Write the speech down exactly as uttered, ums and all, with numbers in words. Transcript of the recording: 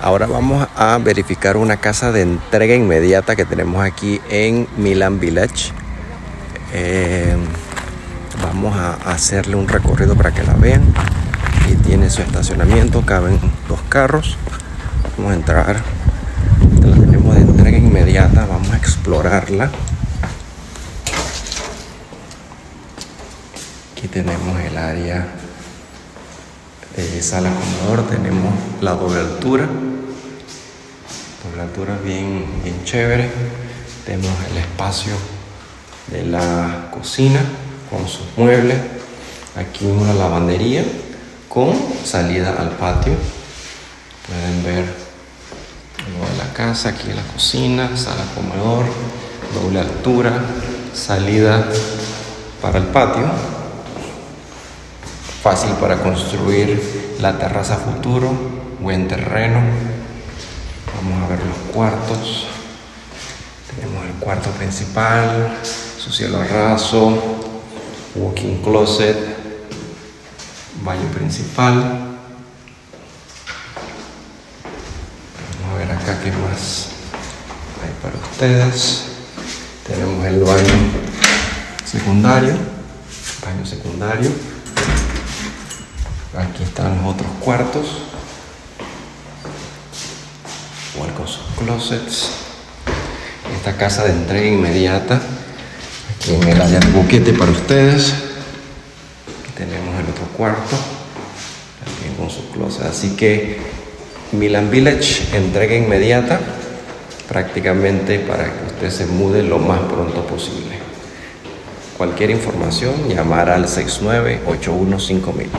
Ahora vamos a verificar una casa de entrega inmediata que tenemos aquí en Milan Village. Eh, vamos a hacerle un recorrido para que la vean. Aquí tiene su estacionamiento, caben dos carros. Vamos a entrar, la tenemos de entrega inmediata, vamos a explorarla. Aquí tenemos el área de sala comedor, tenemos la doble altura, doble altura bien, bien chévere. Tenemos el espacio de la cocina con sus muebles, aquí una lavandería con salida al patio. Pueden ver lo de la casa, aquí la cocina, sala comedor, doble altura, salida para el patio. Fácil para construir la terraza futuro, buen terreno. Vamos a ver los cuartos. Tenemos el cuarto principal, su cielo raso, walk-in closet, baño principal. Vamos a ver acá qué más hay para ustedes. Tenemos el baño secundario, baño secundario. Aquí están los otros cuartos, igual con sus closets. Esta casa de entrega inmediata, aquí en el área de Boquete para ustedes. Aquí tenemos el otro cuarto, también con sus closets. Así que Milan Village, entrega inmediata, prácticamente para que usted se mude lo más pronto posible. Cualquier información, llamar al seis nueve ocho uno cinco mil.